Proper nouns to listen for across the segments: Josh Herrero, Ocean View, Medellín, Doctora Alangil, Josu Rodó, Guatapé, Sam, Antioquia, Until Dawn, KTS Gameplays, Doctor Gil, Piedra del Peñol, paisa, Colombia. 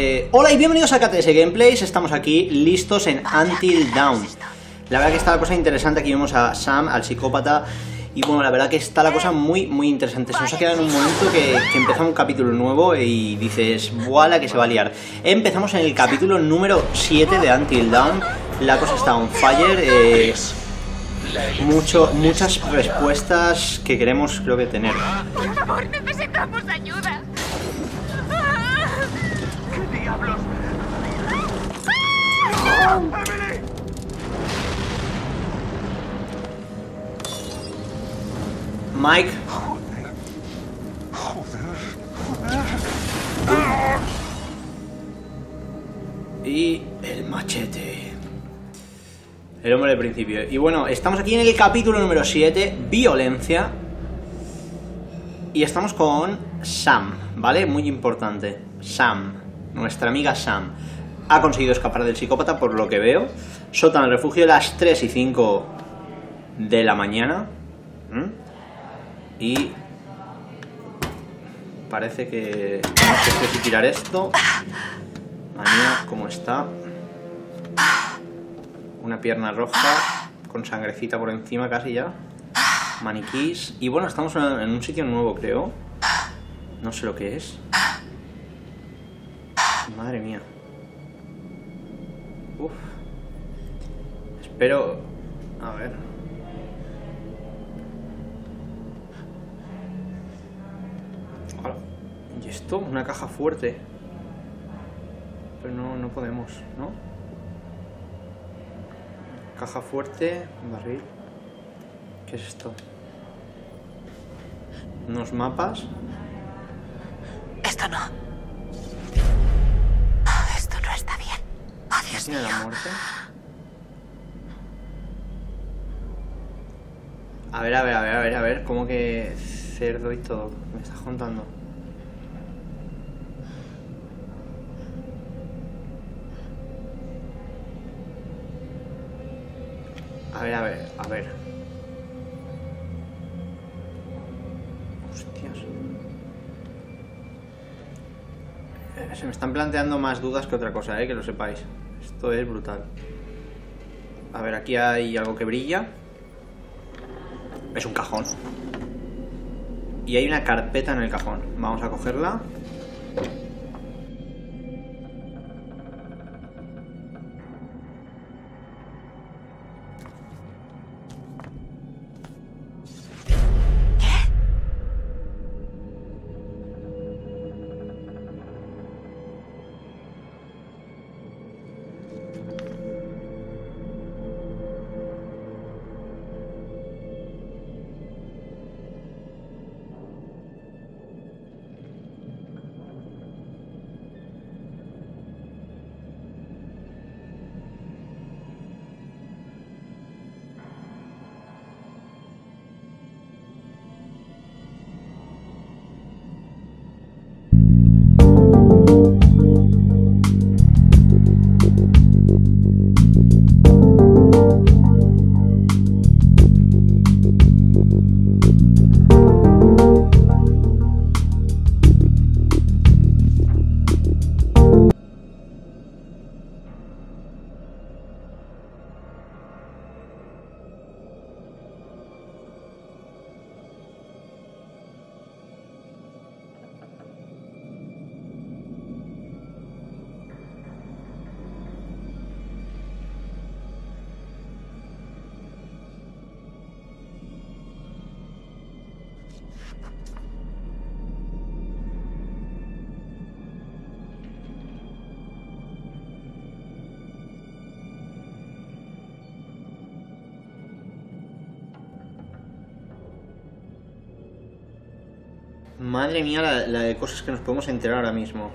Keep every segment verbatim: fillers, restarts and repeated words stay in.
Eh, hola y bienvenidos a K T S Gameplays, estamos aquí listos en Until Dawn. La verdad que está la cosa interesante, aquí vemos a Sam, al psicópata. Y bueno, la verdad que está la cosa muy, muy interesante. Se nos ha quedado en un momento que, que empieza un capítulo nuevo y dices, ¡vuala que se va a liar! Empezamos en el capítulo número siete de Until Dawn. La cosa está on fire. Eh, mucho, muchas respuestas que queremos, creo que, tener. Por favor, necesitamos ayuda. ¿Qué diablos? Mike. Joder, joder, joder. Y el machete. El hombre del principio. Y bueno, estamos aquí en el capítulo número siete, violencia. Y estamos con Sam, ¿vale? Muy importante. Sam, nuestra amiga Sam. Ha conseguido escapar del psicópata, por lo que veo. Sótano, refugio, a las tres y cinco de la mañana. ¿Mm? Y parece que no sé si tirar esto. Manía, ¿cómo está? Una pierna roja con sangrecita por encima casi ya. Maniquís. Y bueno, estamos en un sitio nuevo, creo. No sé lo que es. Madre mía. Uf. Espero... A ver... ¿Y esto? Una caja fuerte. Pero no, no podemos, ¿no? Caja fuerte, barril. ¿Qué es esto? ¿Unos mapas? Esto no. Esto no está bien. Oh, Dios ¿tiene mío. La muerte? A ver, a ver, a ver, a ver, a ver. ¿Cómo que cerdo y todo? Me estás contando. A ver, a ver, a ver. Hostias. Eh, se me están planteando más dudas que otra cosa, eh, que lo sepáis. Esto es brutal. A ver, aquí hay algo que brilla. Es un cajón. Y hay una carpeta en el cajón. Vamos a cogerla. Madre mía, la, la de cosas que nos podemos enterar ahora mismo.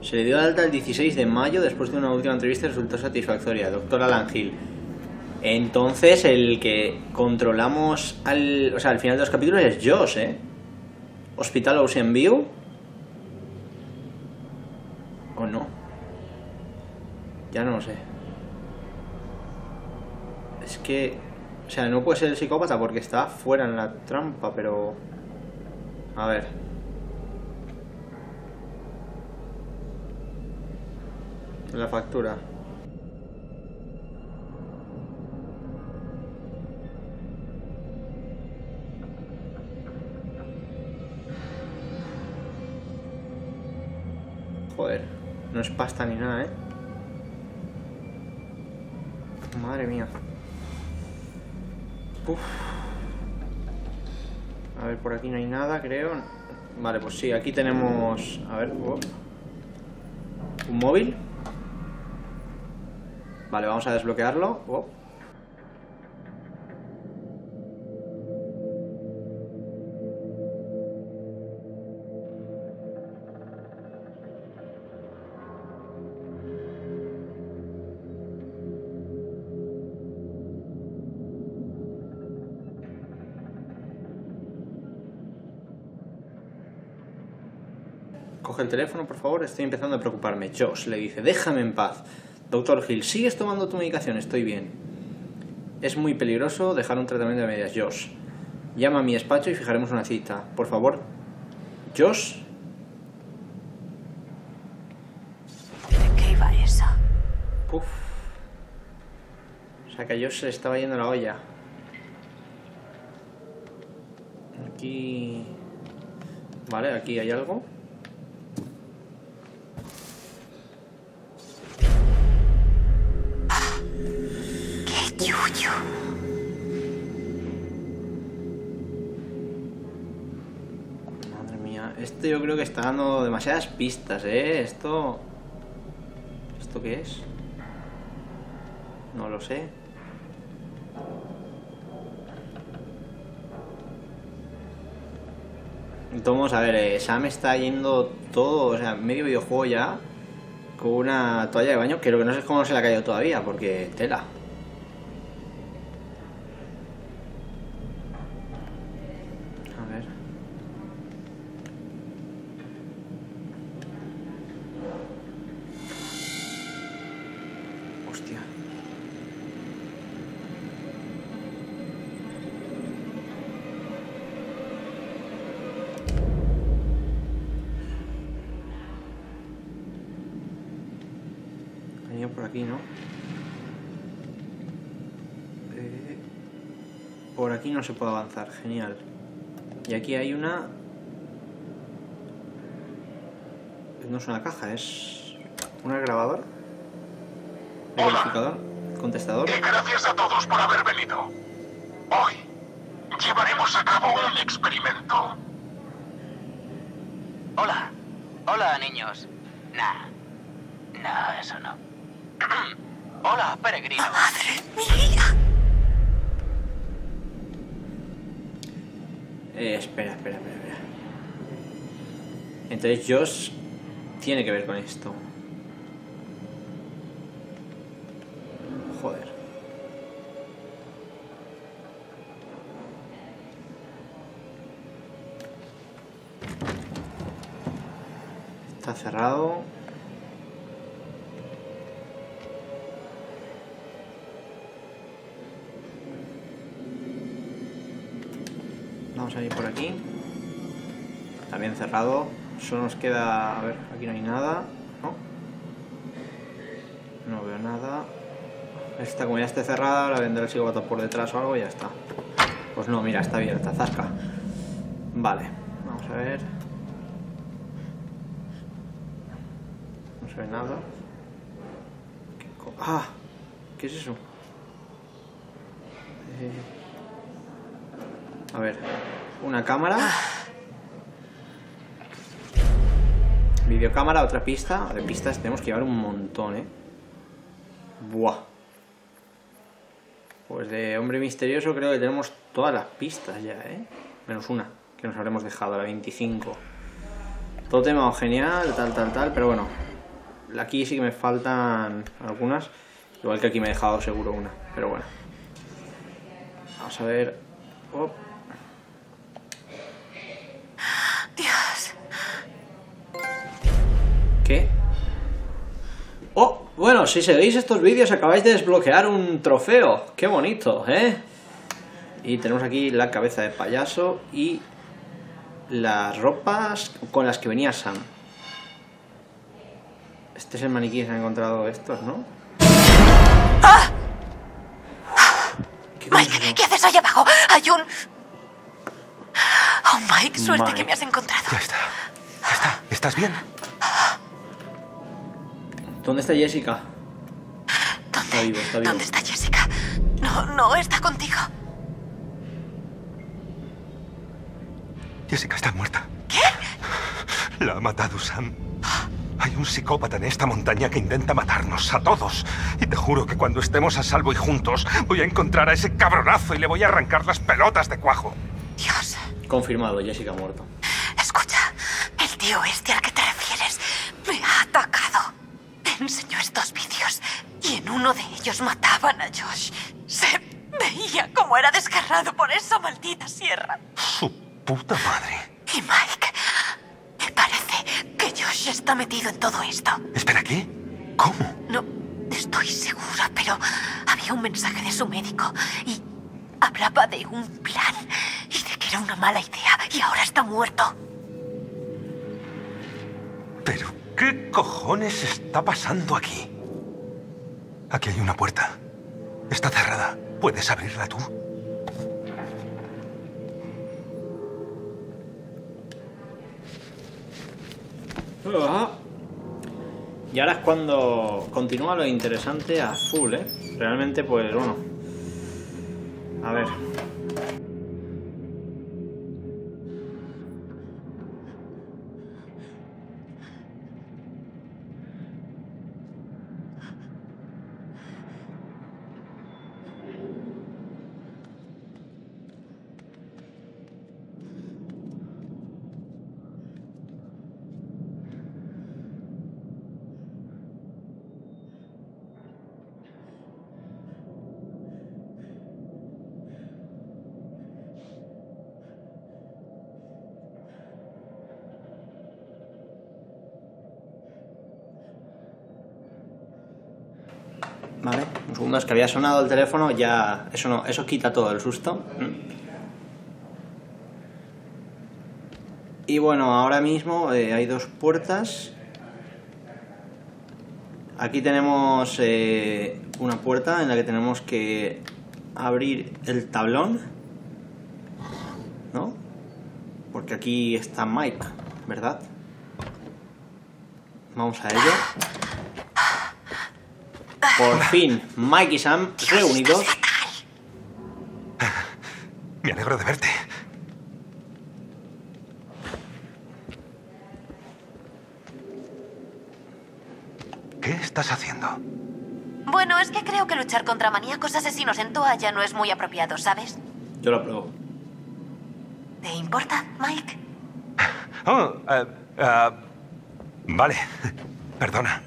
Se le dio de alta el dieciséis de mayo después de una última entrevista y resultó satisfactoria. Doctora Alangil. Entonces, el que controlamos al, o sea, al final de los capítulos es Josh, ¿eh? Hospital Ocean View. ¿O no? Ya no lo sé. es que... O sea, no puede ser el psicópata porque está fuera en la trampa, pero... A ver... La factura... Joder, no es pasta ni nada, ¿eh? Madre mía. Uf. A ver, por aquí no hay nada, creo. Vale, pues sí, aquí tenemos... A ver, oh. ¿Un móvil? Vale, vamos a desbloquearlo. Oh. Coge el teléfono, por favor, estoy empezando a preocuparme. Josh le dice, déjame en paz. Doctor Gil, ¿sigues tomando tu medicación? Estoy bien. Es muy peligroso dejar un tratamiento de medias, Josh. Llama a mi despacho y fijaremos una cita. Por favor. ¿Josh? ¿De qué iba eso? Uf. O sea que a Josh se le estaba yendo la olla. Aquí... Vale, aquí hay algo. Madre mía, esto yo creo que está dando demasiadas pistas, ¿eh? Esto... ¿Esto qué es? No lo sé. Entonces, vamos a ver, eh, Sam está yendo todo, o sea, medio videojuego ya, con una toalla de baño, que lo que no sé es cómo no se la ha caído todavía, porque tela. Por aquí, ¿no? Eh, por aquí no se puede avanzar, genial. Y aquí hay una... No es una caja, es... ¿Una grabadora? ¿Un verificador? ¿Contestador? Y gracias a todos por haber venido. Hoy llevaremos a cabo un experimento. Hola. Hola, niños. Nah. Nah, eso no. Hola, peregrino. ¡Madre mía! Eh, espera, espera, espera, espera. Entonces Josh tiene que ver con esto. Joder. Está cerrado. Vamos a ir por aquí. También cerrado. Solo nos queda... A ver, aquí no hay nada. No. No veo nada. Esta, como ya esté cerrada, la vendrá el psicópata por detrás o algo y ya está. Pues no, mira, está abierta. Zasca. Vale. Vamos a ver. No se ve nada. ¿Qué co- ¡Ah! ¿Qué es eso? Eh... A ver... Una cámara. Videocámara, otra pista. De pistas tenemos que llevar un montón, ¿eh? Buah. Pues de hombre misterioso creo que tenemos todas las pistas ya, ¿eh? Menos una, que nos habremos dejado, la veinticinco. Todo tema genial, tal, tal, tal. Pero bueno, aquí sí que me faltan algunas. Igual que aquí me he dejado seguro una. Pero bueno. Vamos a ver... Oh. ¿Qué? Oh, bueno, si seguís estos vídeos acabáis de desbloquear un trofeo. Qué bonito, ¿eh? Y tenemos aquí la cabeza de payaso y las ropas con las que venía Sam. Este es el maniquí que se han encontrado estos, ¿no? ¡Ah! ¿Qué Mike, consigo? ¿Qué haces ahí abajo? Hay un... Oh, Mike, suerte Mike. que me has encontrado. Ya está. Ya está. ¿Estás bien? ¿Dónde está Jessica? ¿Dónde? Está vivo, está vivo. ¿Dónde está Jessica? No, no está contigo. Jessica está muerta. ¿Qué? La ha matado Sam. Hay un psicópata en esta montaña que intenta matarnos a todos. Y te juro que cuando estemos a salvo y juntos, voy a encontrar a ese cabronazo y le voy a arrancar las pelotas de cuajo. Dios. Confirmado, Jessica muerta. Escucha, el tío este al que te refieres me ha atacado. Me enseñó estos vídeos y en uno de ellos mataban a Josh. Se veía como era desgarrado por esa maldita sierra. Su puta madre. Y Mike, me parece que Josh está metido en todo esto. Espera, ¿qué? ¿Cómo? No estoy segura, pero había un mensaje de su médico y hablaba de un plan y de que era una mala idea y ahora está muerto. ¿Pero qué cojones está pasando aquí? Aquí hay una puerta. Está cerrada. ¿Puedes abrirla tú? Y ahora es cuando continúa lo interesante a full, ¿eh? Realmente, pues, bueno. A ver. Vale, un segundo, es que había sonado el teléfono, ya... Eso no, eso quita todo el susto. Y bueno, ahora mismo eh, hay dos puertas. Aquí tenemos eh, una puerta en la que tenemos que abrir el tablón, ¿no? Porque aquí está Mike, ¿verdad? Vamos a ello. Por fin, Mike y Sam reunidos. Me alegro de verte. ¿Qué estás haciendo? Bueno, es que creo que luchar contra maníacos asesinos en toalla no es muy apropiado, ¿sabes? Yo lo apruebo. ¿Te importa, Mike? Oh, uh, uh, vale, perdona.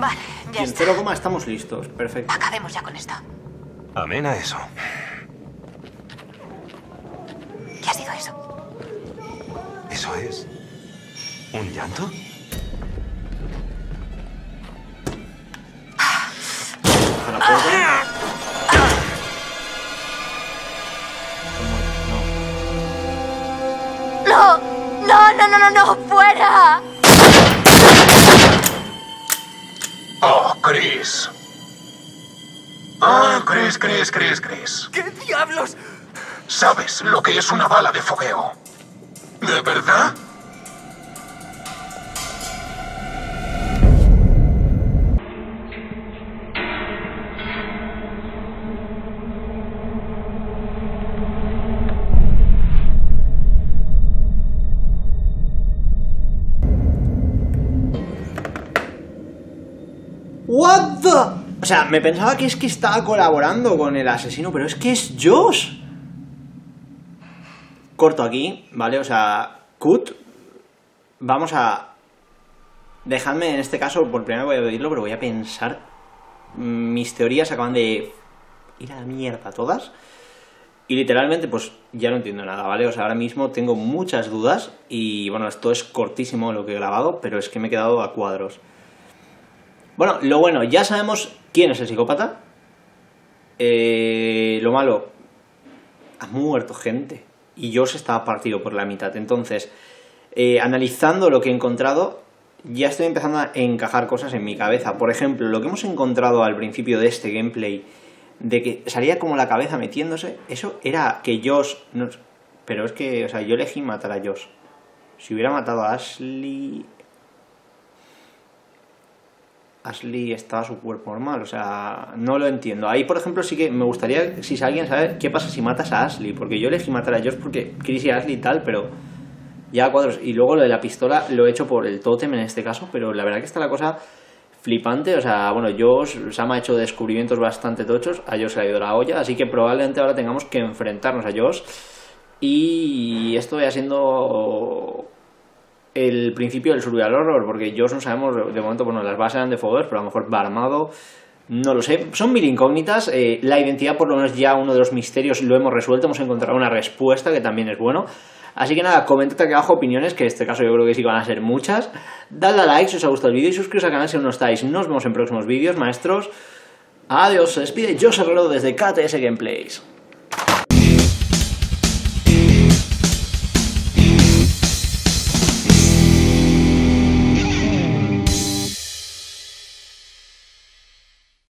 Vale, ya está. En cero coma estamos listos, perfecto. Acabemos ya con esto. Amén a eso. ¿Qué ha sido eso? ¿Eso es un llanto? ¿Para ah. No, no, no, no, no, no, fuera. Oh, Chris. Oh, Chris, Chris, Chris, Chris. ¿Qué diablos? ¿Sabes lo que es una bala de fogueo? ¿De verdad? What the... O sea, me pensaba que es que estaba colaborando con el asesino, pero es que es Josh. Corto aquí, ¿vale? O sea, cut. Vamos a... Dejadme en este caso, por primera vez voy a pedirlo, pero voy a pensar... Mis teorías acaban de ir a la mierda todas. Y literalmente, pues ya no entiendo nada, ¿vale? O sea, ahora mismo tengo muchas dudas y, bueno, esto es cortísimo lo que he grabado, pero es que me he quedado a cuadros. Bueno, lo bueno, ya sabemos quién es el psicópata. Eh, lo malo, ha muerto gente y yo se estaba partido por la mitad. Entonces, eh, analizando lo que he encontrado, ya estoy empezando a encajar cosas en mi cabeza. Por ejemplo, lo que hemos encontrado al principio de este gameplay, de que salía como la cabeza metiéndose, eso era que Josh... No, pero es que, o sea, yo elegí matar a Josh. Si hubiera matado a Ashley... Ashley estaba su cuerpo normal, o sea, no lo entiendo. Ahí, por ejemplo, sí que me gustaría, si alguien sabe qué pasa si matas a Ashley, porque yo elegí matar a Josh porque Chris y Ashley y tal, pero ya a cuadros. Y luego lo de la pistola lo he hecho por el tótem en este caso, pero la verdad que está la cosa... flipante. O sea, bueno, Josh, Sam ha hecho descubrimientos bastante tochos, a Josh se le ha ido la olla, así que probablemente ahora tengamos que enfrentarnos a Josh, y esto vaya siendo el principio del survival horror, porque Josh no sabemos, de momento, bueno, las bases eran de fogueros, pero a lo mejor va armado, no lo sé, son mil incógnitas. Eh, la identidad por lo menos ya uno de los misterios lo hemos resuelto, hemos encontrado una respuesta que también es bueno. Así que nada, comentad aquí abajo opiniones, que en este caso yo creo que sí van a ser muchas. Dadle a like si os ha gustado el vídeo y suscribiros al canal si aún no estáis. Nos vemos en próximos vídeos, maestros. Adiós, se despide Josu Rodó desde K T S Gameplays.